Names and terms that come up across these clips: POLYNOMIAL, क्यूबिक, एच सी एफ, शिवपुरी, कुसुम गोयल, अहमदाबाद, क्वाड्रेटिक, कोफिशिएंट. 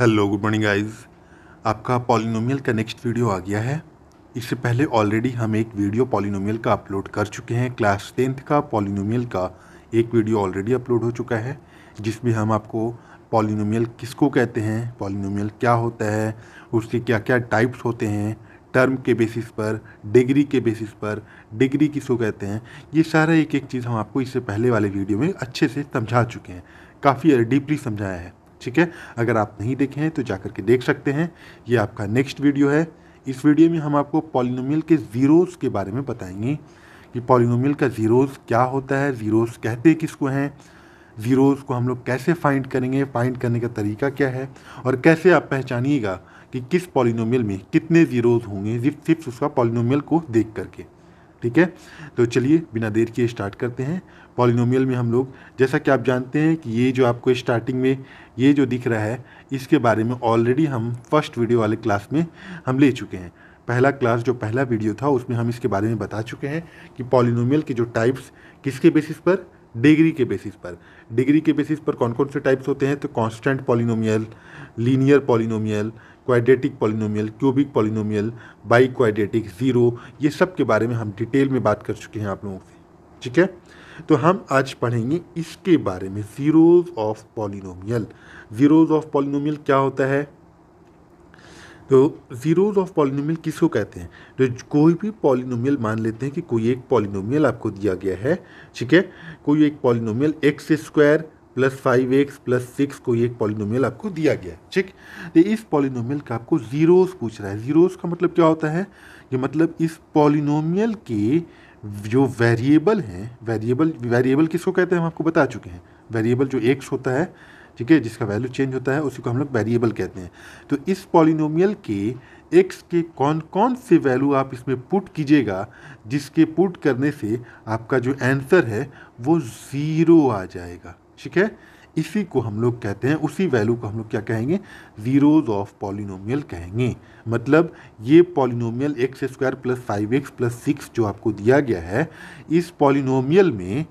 Hello good morning guys, आपका polynomial का next video आ गया है। इससे पहले ऑलरेडी हम एक वीडियो पॉलिनोमियल का अपलोड कर चुके हैं। क्लास 10th का पॉलिनोमियल का एक वीडियो ऑलरेडी अपलोड हो चुका है, जिसमें हम आपको पॉलिनोमियल किसको कहते हैं, पॉलिनोमियल क्या होता है, उसके क्या क्या टाइप्स होते हैं, टर्म के बेसिस पर, डिग्री के बेसिस पर, डिग्री किसको कहते हैं, ये सारा एक एक चीज़ हम आपको इससे पहले वाले वीडियो में अच्छे से समझा चुके हैं, काफ़ी डीपली समझाया है। ठीक है, अगर आप नहीं देखे हैं तो जाकर के देख सकते हैं। ये आपका नेक्स्ट वीडियो है। इस वीडियो में हम आपको पॉलिनोमियल के ज़ीरोज़ के बारे में बताएंगे कि पॉलिनोमियल का ज़ीरोज़ क्या होता है, ज़ीरोज़ कहते किसको हैं, ज़ीरोज़ को हम लोग कैसे फाइंड करेंगे, फाइंड करने का तरीका क्या है, और कैसे आप पहचानिएगा कि किस पॉलिनोमियल में कितने ज़ीरोज़ होंगे सिर्फ उसका पॉलिनोमियल को देख करके। ठीक है, तो चलिए बिना देर किए स्टार्ट करते हैं। पॉलिनोमियल में हम लोग, जैसा कि आप जानते हैं कि ये जो आपको स्टार्टिंग में ये जो दिख रहा है, इसके बारे में ऑलरेडी हम फर्स्ट वीडियो वाले क्लास में हम ले चुके हैं। पहला क्लास जो पहला वीडियो था उसमें हम इसके बारे में बता चुके हैं कि पॉलिनोमियल के जो टाइप्स किसके बेसिस पर, डिग्री के बेसिस पर। डिग्री के बेसिस पर कौन कौन से टाइप्स होते हैं, तो constant polynomial, linear polynomial, क्वाड्रेटिक polynomial, क्यूबिक polynomial, बाई क्वाड्रेटिक, zero, ये सब के बारे में हम डिटेल में बात कर चुके हैं आप लोगों से। ठीक है, तो हम आज पढ़ेंगे इसके बारे में, zeros of polynomial. Zeros of polynomial क्या होता है, तो ज़ीरोज़ ऑफ पॉलिनोमियल किसको कहते हैं, तो कोई भी पॉलिनोमियल, मान लेते हैं कि कोई एक पॉलिनोमियल आपको दिया गया है। ठीक है, कोई एक polynomial x square plus 5x plus 6 को एक पॉलिनोमियल आपको दिया गया। ठीक, तो इस पॉलिनोमियल का आपको ज़ीरोज़ पूछ रहा है। ज़ीरोज़ का मतलब क्या होता है, कि मतलब इस पॉलिनोमियल के जो वेरिएबल हैं, वेरिएबल किसको कहते हैं हम आपको बता चुके हैं। वेरिएबल जो x होता है, ठीक है, जिसका वैल्यू चेंज होता है, उसी को हम लोग वेरिएबल कहते हैं। तो इस पॉलिनोमियल के x के कौन कौन से वैल्यू आप इसमें पुट कीजिएगा, जिसके पुट करने से आपका जो आंसर है वो ज़ीरो आ जाएगा। ठीक है, इसी को हम लोग कहते हैं, उसी वैल्यू को हम लोग क्या कहेंगे, ज़ीरोज़ ऑफ पॉलिनोमियल कहेंगे। मतलब ये polynomial x square plus 5x plus 6 जो आपको दिया गया है, इस पॉलिनोमियल में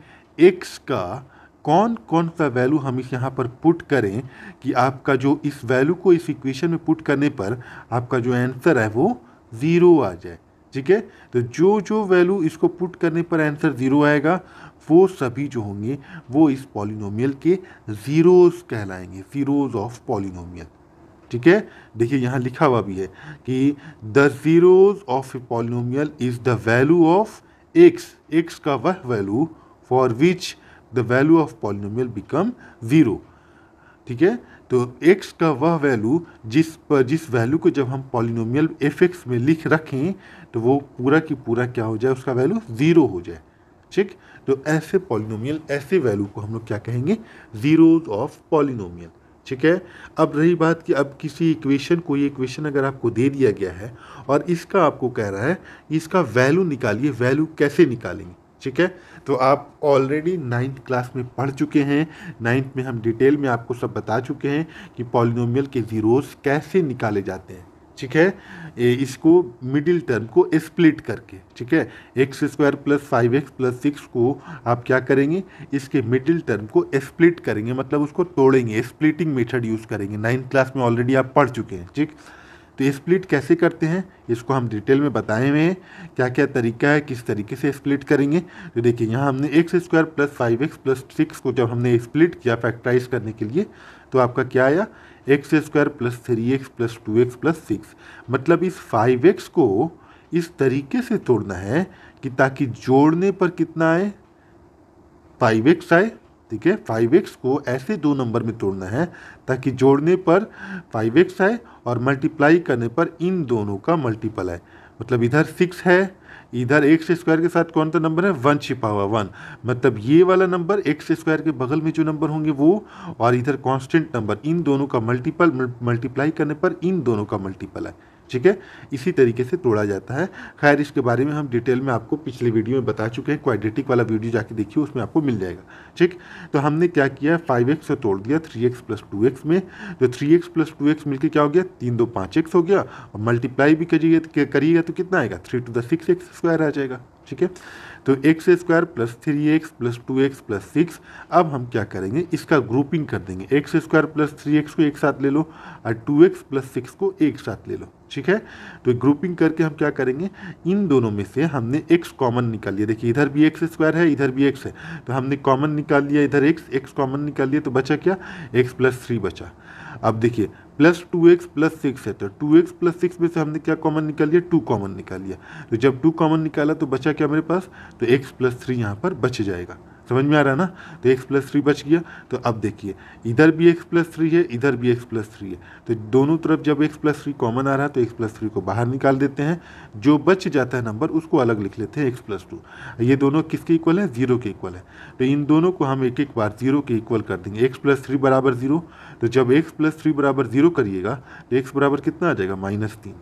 x का कौन कौन सा वैल्यू हम इस यहाँ पर पुट करें कि आपका जो इस वैल्यू को इस इक्वेशन में पुट करने पर आपका जो आंसर है वो ज़ीरो आ जाए। ठीक है, तो जो जो वैल्यू इसको पुट करने पर आंसर ज़ीरो आएगा, वो सभी जो होंगे वो इस पॉलिनोमियल के ज़ीरोज़ कहलाएंगे, ज़ीरोज़ ऑफ पॉलिनोमियल। ठीक है, देखिए यहाँ लिखा हुआ भी है कि the zeros of a polynomial is the value of x, x का वह value for which the value of polynomial become zero. ठीक है, तो x का वह वैल्यू जिस वैल्यू को जब हम पॉलिनोमियल f(x) में लिख रखें तो वो पूरा की पूरा क्या हो जाए, उसका वैल्यू ज़ीरो हो जाए। ठीक, तो ऐसे पॉलिनोमियल, ऐसे वैल्यू को हम लोग क्या कहेंगे, ज़ीरोज़ ऑफ पॉलिनोमियल। ठीक है, अब रही बात कि अब किसी इक्वेशन, कोई इक्वेशन अगर आपको दे दिया गया है और इसका आपको कह रहा है इसका वैल्यू निकालिए, वैल्यू कैसे निकालेंगे। ठीक है, तो आप ऑलरेडी 9th क्लास में पढ़ चुके हैं। 9th में हम डिटेल में आपको सब बता चुके हैं कि पॉलिनोमियल के ज़ीरोज़ कैसे निकाले जाते हैं। ठीक है, इसको मिडिल टर्म को स्प्लिट करके। ठीक है, x square plus 5x plus 6 को आप क्या करेंगे, इसके मिडिल टर्म को स्प्लिट करेंगे, मतलब उसको तोड़ेंगे, स्प्लिटिंग मेथड यूज़ करेंगे। 9th क्लास में ऑलरेडी आप पढ़ चुके हैं। ठीक, तो स्प्लिट कैसे करते हैं, इसको हम डिटेल में बताए हुए हैं, क्या क्या तरीका है, किस तरीके से स्प्लिट करेंगे। तो देखिए यहाँ हमने x square plus 5x plus 6 को जब हमने स्प्लिट किया फैक्टराइज करने के लिए, तो आपका क्या आया, x square plus 3x plus 2x plus 6। मतलब इस 5x को इस तरीके से तोड़ना है कि ताकि जोड़ने पर कितना आए, 5x आए। ठीक है, 5x को ऐसे दो नंबर में तोड़ना है ताकि जोड़ने पर 5x आए और मल्टीप्लाई करने पर इन दोनों का मल्टीपल आए। मतलब इधर 6 है, इधर एक्स स्क्वायर के साथ कौन सा नंबर है, 1 छिपा हुआ, 1। मतलब ये वाला नंबर एक्स स्क्वायर के बगल में जो नंबर होंगे वो, और इधर कांस्टेंट नंबर, इन दोनों का मल्टीपल, मल्टीप्लाई करने पर इन दोनों का मल्टीपल है। ठीक है, इसी तरीके से तोड़ा जाता है। खैर इसके बारे में हम डिटेल में आपको पिछले वीडियो में बता चुके हैं, क्वाड्रेटिक वाला वीडियो जाके देखिए, उसमें आपको मिल जाएगा। ठीक, तो हमने क्या किया, 5x से तोड़ दिया 3x प्लस 2x में, तो 3x प्लस 2x मिलकर क्या हो गया, 3 2 5x हो गया, और मल्टीप्लाई भी करिएगा तो कितना आएगा, 3 to the 6x square आ जाएगा। ठीक है, तो x square plus 3x plus 2x plus 6। अब हम क्या करेंगे, इसका ग्रुपिंग कर देंगे, एक्स स्क्वायर प्लस 3x को एक साथ ले लो और 2x प्लस 6 को एक साथ ले लो। ठीक है, तो ग्रुपिंग करके हम क्या करेंगे, इन दोनों में से हमने x कॉमन निकाल लिया। देखिए इधर भी x स्क्वायर है, इधर भी x है, तो हमने कॉमन निकाल लिया, इधर x x कॉमन निकाल लिया, तो बचा क्या, x प्लस 3 बचा। अब देखिए प्लस 2x प्लस 6 है, तो 2x प्लस 6 में से हमने क्या कॉमन निकाल लिया, 2 कॉमन निकाल लिया, तो जब 2 कॉमन निकाला तो बचा क्या मेरे पास, तो x प्लस 3 यहाँ पर बच जाएगा। समझ में आ रहा है ना, तो x प्लस 3 बच गया। तो अब देखिए इधर भी x प्लस 3 है, इधर भी x प्लस 3 है, तो दोनों तरफ जब x प्लस 3 कॉमन आ रहा है तो x प्लस 3 को बाहर निकाल देते हैं, जो बच जाता है नंबर उसको अलग लिख लेते हैं, x प्लस 2। ये दोनों किसके इक्वल है, 0 के इक्वल है, तो इन दोनों को हम एक एक बार 0 के इक्वल कर देंगे। x प्लस 3 बराबर 0, तो जब x प्लस 3 बराबर 0 करिएगा तो x बराबर कितना आ जाएगा, -3।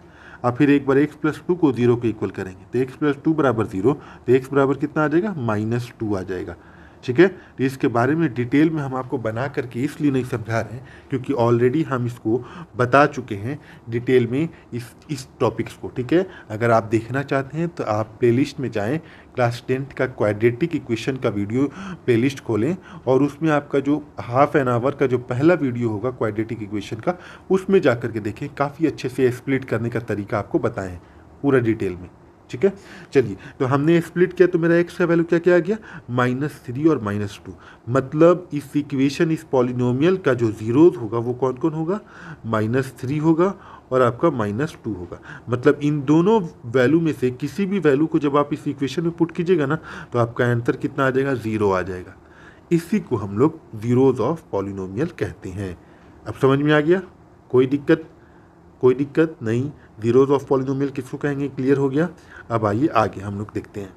अब फिर एक बार x प्लस 2 को 0 के इक्वल करेंगे तो x प्लस 2 बराबर 0, तो x बराबर कितना आ जाएगा, -2 आ जाएगा। ठीक है, तो इसके बारे में डिटेल में हम आपको बना करके इसलिए नहीं समझा रहे हैं क्योंकि ऑलरेडी हम इसको बता चुके हैं डिटेल में इस टॉपिक्स को। ठीक है, अगर आप देखना चाहते हैं तो आप प्लेलिस्ट में जाएं, क्लास 10th का क्वाड्रेटिक इक्वेशन का वीडियो प्लेलिस्ट खोलें और उसमें आपका जो हाफ एन आवर का जो पहला वीडियो होगा क्वाड्रेटिक इक्वेशन का, उसमें जा करके देखें, काफ़ी अच्छे से स्प्लिट करने का तरीका आपको बताएँ पूरा डिटेल में। ठीक है, चलिए तो हमने स्प्लिट किया तो मेरा एक्स का वैल्यू क्या क्या आ गया, -3 और -2। मतलब इस इक्वेशन, इस पॉलिनोमियल का जो जीरोज होगा वो कौन कौन होगा, -3 होगा और आपका -2 होगा। मतलब इन दोनों वैल्यू में से किसी भी वैल्यू को जब आप इस इक्वेशन में पुट कीजिएगा ना तो आपका आंसर कितना आ जाएगा, 0 आ जाएगा। इसी को हम लोग जीरोज ऑफ पॉलिनोमियल कहते हैं। अब समझ में आ गया, कोई दिक्कत नहीं, जीरोज ऑफ पॉलिनोमियल किसको कहेंगे, क्लियर हो गया। अब आइए आगे हम लोग देखते हैं,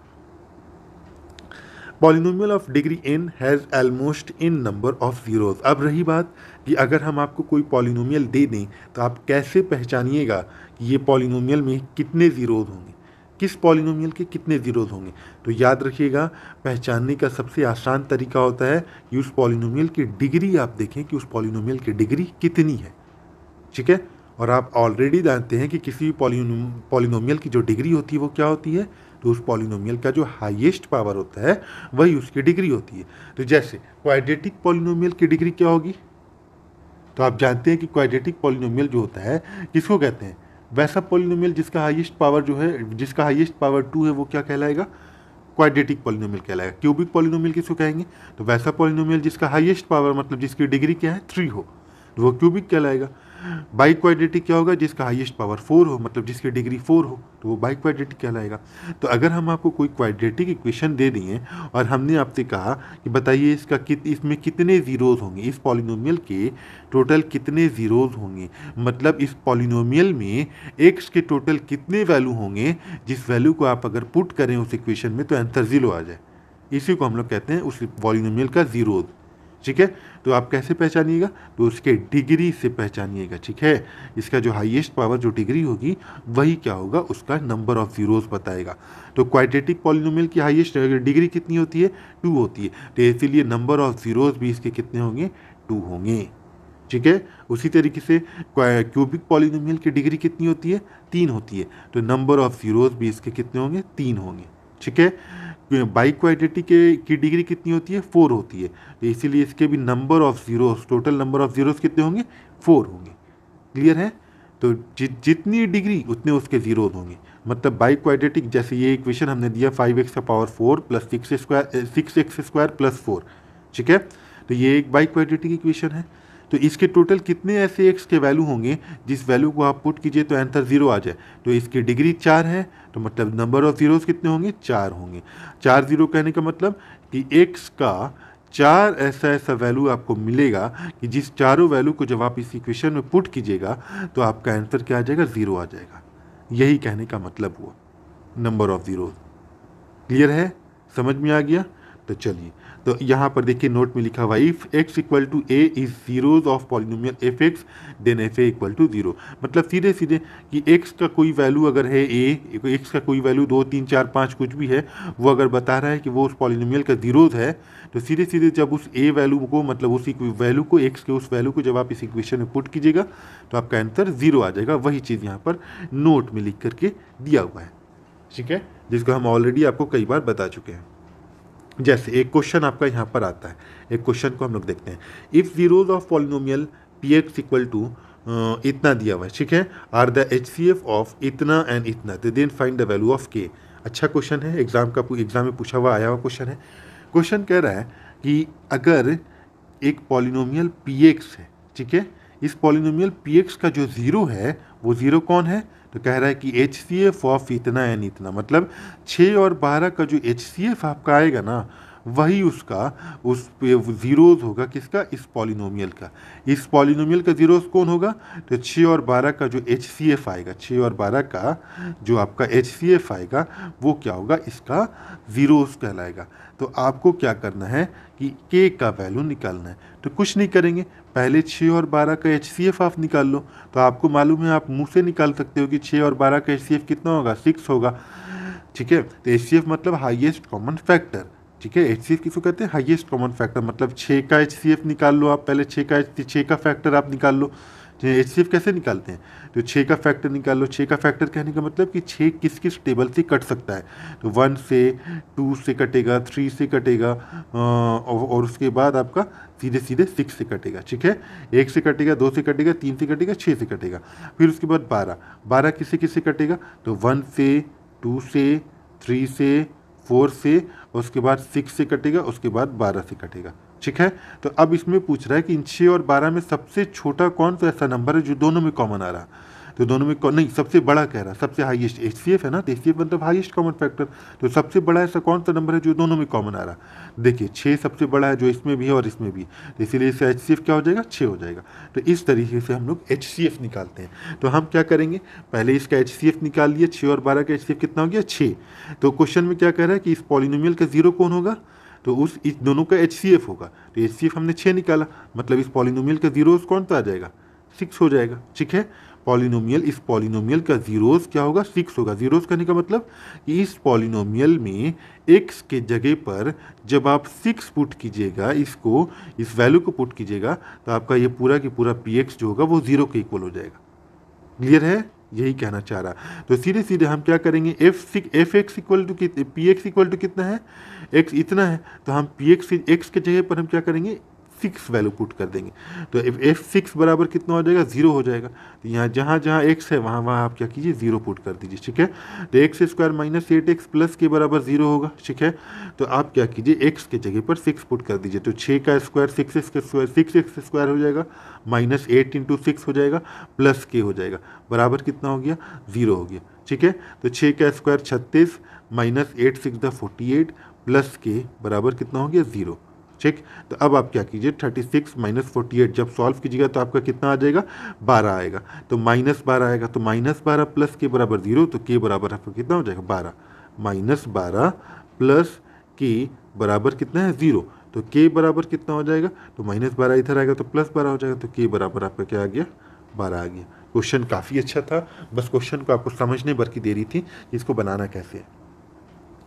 polynomial of degree n has almost n number of zeros. अब रही बात कि अगर हम आपको कोई पॉलिनोमियल दे दें तो आप कैसे पहचानिएगा कि ये पॉलिनोमियल में कितने जीरोज होंगे, किस पॉलिनोमियल के कितने जीरोज होंगे। तो याद रखिएगा, पहचानने का सबसे आसान तरीका होता है कि उस पॉलिनोमियल की डिग्री आप देखें कि उस पॉलिनोमियल की डिग्री कितनी है। ठीक है, और आप ऑलरेडी जानते हैं कि किसी भी पॉलिनोमियल की जो डिग्री होती है वो क्या होती है, तो उस पॉलिनोमियल का जो हाईएस्ट पावर होता है वही उसकी डिग्री होती है। तो जैसे क्वाड्रेटिक पॉलिनोमियल की डिग्री क्या होगी, तो आप जानते हैं कि क्वाड्रेटिक पॉलिनोमियल जो होता है किसको कहते हैं, वैसा पॉलिनोमियल जिसका हाईएस्ट पावर जो है, जिसका हाईएस्ट पावर 2 है वो क्या कहलाएगा, क्वाड्रेटिक पॉलिनोमियल कहलाएगा। क्यूबिक पॉलिनोमियल किसको कहेंगे, तो वैसा पॉलिनोमियल जिसका हाईएस्ट पावर मतलब जिसकी डिग्री क्या है, 3 हो, तो वो क्यूबिक कहलाएगा। बाई क्वाड्रेटिक क्या होगा, जिसका हाईएस्ट पावर 4 हो मतलब जिसकी डिग्री 4 हो, तो वो बाई क्वाड्रेटिक कहलाएगा। तो अगर हम आपको कोई क्वाड्रेटिक इक्वेशन दे दिए और हमने आपसे कहा कि बताइए इसमें कितने जीरोज होंगे, इस पॉलिनोमियल के टोटल कितने जीरोज होंगे, मतलब इस पॉलिनोमियल में एक्स के टोटल कितने वैल्यू होंगे, जिस वैल्यू को आप अगर पुट करें उस इक्वेशन में तो आंसर 0 आ जाए, इसी को हम लोग कहते हैं उस पॉलिनोमियल का जीरोज। ठीक है, तो आप कैसे पहचानिएगा, तो उसके डिग्री से पहचानिएगा। ठीक है, इसका जो हाईएस्ट पावर जो डिग्री होगी वही क्या होगा, उसका नंबर ऑफ जीरोज बताएगा। तो क्वाड्रेटिक पॉलिनोमियल की हाईएस्ट डिग्री कितनी होती है, 2 होती है, तो इसीलिए नंबर ऑफ जीरोज भी इसके कितने होंगे, 2 होंगे। ठीक है, उसी तरीके से क्यूबिक पॉलिनोमियल की डिग्री कितनी होती है, 3 होती है, तो नंबर ऑफ जीरोज भी इसके कितने होंगे, 3 होंगे। ठीक है, बाई क्वाड्रेटिक की डिग्री कितनी होती है, 4 होती है, तो इसीलिए इसके भी number of zeros, total number of zeros कितने होंगे, 4 होंगे। क्लियर है, तो जितनी डिग्री उतने उसके जीरोस होंगे। मतलब बाई क्वाड्रेटिक, जैसे ये इक्वेशन हमने दिया 5x का power 4 plus 6x square plus 4। ठीक है, तो ये एक बाई क्वाड्रेटिक इक्वेशन है, तो इसके टोटल कितने ऐसे एक्स के वैल्यू होंगे जिस वैल्यू को आप पुट कीजिए तो आंसर 0 आ जाए, तो इसकी डिग्री 4 है, तो मतलब नंबर ऑफ जीरोस कितने होंगे, 4 होंगे। 4 0 कहने का मतलब कि एक्स का 4 ऐसा वैल्यू आपको मिलेगा कि जिस चारों वैल्यू को जब आप इस इक्वेशन में पुट कीजिएगा तो आपका आंसर क्या आ जाएगा, 0 आ जाएगा। यही कहने का मतलब हुआ, नंबर ऑफ जीरोस। क्लियर है, समझ में आ गया। तो चलिए तो यहाँ पर देखिए नोट में लिखा हुआ if x equal to a is zeros of polynomial f x then f a equal to zero, मतलब सीधे सीधे कि एक्स का कोई वैल्यू अगर है ए, एक्स का कोई वैल्यू 2, 3, 4, 5 कुछ भी है, वो अगर बता रहा है कि वो उस पॉलिनोमियल का जीरोज है, तो सीधे सीधे जब उस ए वैल्यू को मतलब उस वैल्यू को एक्स के उस वैल्यू को जब आप इस इक्वेशन में पुट कीजिएगा तो आपका आंसर जीरो आ जाएगा। वही चीज़ यहाँ पर नोट में लिख करके दिया हुआ है, ठीक है, जिसको हम ऑलरेडी आपको कई बार बता चुके हैं। जैसे एक क्वेश्चन आपका यहाँ पर आता है, एक क्वेश्चन को हम लोग देखते हैं, if zeros of polynomial p x equal to इतना दिया हुआ है, ठीक है, are the एच सी एफ of इतना एंड इतना then find the value of k. अच्छा क्वेश्चन है, एग्जाम में पूछा हुआ आया हुआ क्वेश्चन है। क्वेश्चन कह रहा है कि अगर एक पॉलिनोमियल पी एक्स है, ठीक है, इस पॉलिनोमियल पी एक्स का जो ज़ीरो है वो ज़ीरो कौन है, तो कह रहा है कि एच सी एफ ऑफ इतना एन इतना, मतलब 6 और 12 का जो एच सी एफ आपका आएगा ना, वही उसका उस जीरोज़ होगा, किसका, इस पॉलिनोमियल का। इस पॉलिनोमियल का जीरोज़ कौन होगा, तो 6 और 12 का जो एच सी एफ आएगा, 6 और 12 का जो आपका एच सी एफ आएगा वो क्या होगा, इसका जीरोज़ कहलाएगा। तो आपको क्या करना है कि के का वैल्यू निकालना है, तो कुछ नहीं करेंगे, पहले 6 और 12 का एच सी एफ आप निकाल लो। तो आपको मालूम है, आप मुंह से निकाल सकते हो कि 6 और 12 का एच सी एफ कितना होगा, 6 होगा, ठीक है। तो एच सी एफ मतलब हाईएस्ट कॉमन फैक्टर, ठीक है, एच सी एफ किसको कहते हैं, हाईएस्ट कॉमन फैक्टर, मतलब 6 का एच सी एफ निकाल लो आप, पहले 6 का फैक्टर आप निकाल लो। एच सी एफ कैसे निकालते हैं, तो 6 का फैक्टर निकाल लो। 6 का फैक्टर कहने का मतलब कि 6 किस किस टेबल से कट सकता है, तो 1 से 2 से कटेगा, 3 से कटेगा और उसके बाद आपका सीधे सीधे 6 से कटेगा, ठीक है, 1 से कटेगा, 2 से कटेगा, 3 से कटेगा, 6 से कटेगा। फिर उसके बाद 12 किससे किससे कटेगा, तो 1 से 2 से 3 से 4 से, उसके बाद 6 से कटेगा, उसके बाद 12 से कटेगा, ठीक है। तो अब इसमें पूछ रहा है कि इन 6 और 12 में सबसे छोटा कौन सा ऐसा नंबर है जो दोनों में कॉमन आ रहा, तो दोनों में नहीं, सबसे बड़ा कह रहा, सबसे हाईएस्ट एच सी एफ है ना, एच सी एफ मतलब हाईएस्ट कॉमन फैक्टर, तो सबसे बड़ा ऐसा कौन सा नंबर है जो दोनों में कॉमन आ रहा। देखिए 6 सबसे बड़ा है जो इसमें भी है और इसमें भी, तो इसीलिए इसका एच सी एफ क्या हो जाएगा, 6 हो जाएगा। तो इस तरीके से हम लोग एच सी एफ निकालते हैं। तो हम क्या करेंगे, पहले इसका एच सी एफ निकाल लिए, 6 और 12 का एच सी एफ कितना हो गया, 6। तो क्वेश्चन में क्या कह रहा है कि इस पॉलिनोमियल का जीरो कौन होगा, तो उस इस दोनों का एच सी एफ होगा। तो एच सी एफ हमने 6 निकाला, मतलब इस पॉलिनोमियल का जीरोस कौन सा आ जाएगा, 6 हो जाएगा, ठीक है। पॉलिनोमियल, इस पॉलिनोमियल का जीरोस क्या होगा, 6 होगा। जीरोस कहने का मतलब कि इस पॉलिनोमियल में x के जगह पर जब आप 6 पुट कीजिएगा, इसको इस वैल्यू को पुट कीजिएगा, तो आपका ये पूरा की पूरा पी एक्स जो होगा वो 0 के इक्वल हो जाएगा। क्लियर है, यही कहना चाह रहा। तो सीधे सीधे हम क्या करेंगे, f x equal to p x equal to कितना है, एक्स इतना है, तो हम पी एक्स के जगह पर हम क्या करेंगे, 6 वैल्यू पुट कर देंगे। तो F6 बराबर कितना हो जाएगा, 0 हो जाएगा। तो यहाँ जहाँ जहाँ x है वहाँ वहाँ आप क्या कीजिए, 0 पुट कर दीजिए, ठीक है। तो x² - 8x प्लस के बराबर 0 होगा, ठीक है। तो आप क्या कीजिए, x के जगह पर 6 पुट कर दीजिए, तो 6² 6x² हो जाएगा, -8 × 6 हो जाएगा, प्लस के हो जाएगा, बराबर कितना हो गया, 0 हो गया, ठीक है। तो 6² 36 -8 × 6 48 प्लस के बराबर कितना हो गया, 0, ठीक। तो अब आप क्या कीजिए, 36 - 48 जब सॉल्व कीजिएगा तो आपका कितना आ जाएगा, 12 आएगा, तो -12 आएगा, तो -12 प्लस के बराबर 0, तो के बराबर आपका कितना हो जाएगा, 12 -12 प्लस के बराबर कितना है, 0, तो के बराबर कितना हो जाएगा, तो -12 इधर आएगा तो +12 हो जाएगा, तो के बराबर आपका क्या आ गया, 12 आ गया। क्वेश्चन काफ़ी अच्छा था, बस क्वेश्चन को आपको समझने भर की देरी थी, इसको बनाना कैसे है,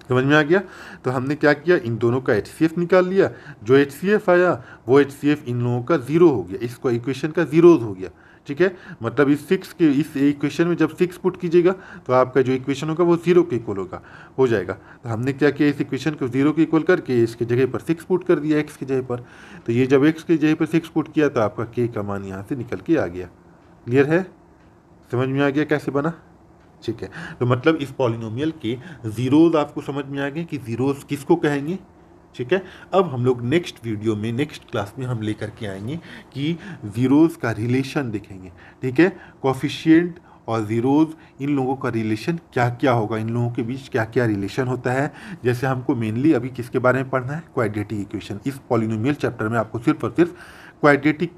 समझ में आ गया। तो हमने क्या किया, इन दोनों का एच सी एफ निकाल लिया, जो एच सी एफ आया वो एच सी एफ इन लोगों का 0 हो गया, इसको इक्वेशन का जीरोज हो गया, ठीक है। मतलब इस 6 के इस इक्वेशन में जब 6 पुट कीजिएगा तो आपका जो इक्वेशन होगा वो 0 के इक्वल होगा, हो जाएगा। तो हमने क्या किया, इस इक्वेशन को 0 के इक्वल करके इसके जगह पर 6 पुट कर दिया x की जगह पर। तो ये जब x की जगह पर 6 पुट किया तो आपका k का मान यहाँ से निकल के आ गया। क्लियर है, समझ में आ गया कैसे बना, ठीक है। तो मतलब इस पॉलिनोमियल के जीरोज आपको समझ में आ गए कि जीरोज किसको कहेंगे, ठीक है। अब हम लोग नेक्स्ट वीडियो में, नेक्स्ट क्लास में हम लेकर के आएंगे कि जीरोज का रिलेशन देखेंगे, ठीक है। कोफिशिएंट और जीरोज इन लोगों का रिलेशन क्या क्या होगा, इन लोगों के बीच क्या क्या रिलेशन होता है। जैसे हमको मेनली अभी किसके बारे में पढ़ना है, क्वाड्रेटिक इक्वेशन। इस पॉलिनोमियल चैप्टर में आपको सिर्फ और सिर्फ क्वाड्रेटिक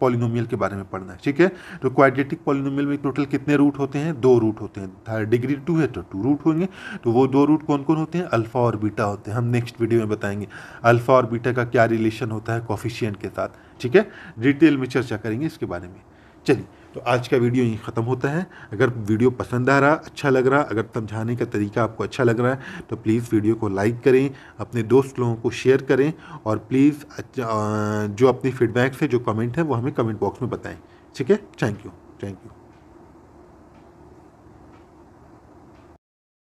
पॉलिनोमियल के बारे में पढ़ना है, ठीक है। तो क्वाड्रेटिक पॉलिनोमियल में टोटल कितने रूट होते हैं? दो रूट होते हैं। डिग्री टू है तो टू रूट होंगे। तो वो दो रूट कौन कौन होते हैं? अल्फा और बीटा होते हैं। हम नेक्स्ट वीडियो में बताएंगे अल्फा और बीटा का क्या रिलेशन होता है कोफिशिएंट के साथ, ठीक है। डिटेल में चर्चा करेंगे इसके बारे में। चलिए, तो आज का वीडियो यहीं ख़त्म होता है। अगर वीडियो पसंद आ रहा, अच्छा लग रहा, अगर समझाने का तरीका आपको अच्छा लग रहा है तो प्लीज़ वीडियो को लाइक करें, अपने दोस्त लोगों को शेयर करें, और प्लीज़ जो अपनी फीडबैक्स है, जो कमेंट है, वो हमें कमेंट बॉक्स में बताएं, ठीक है। Thank you.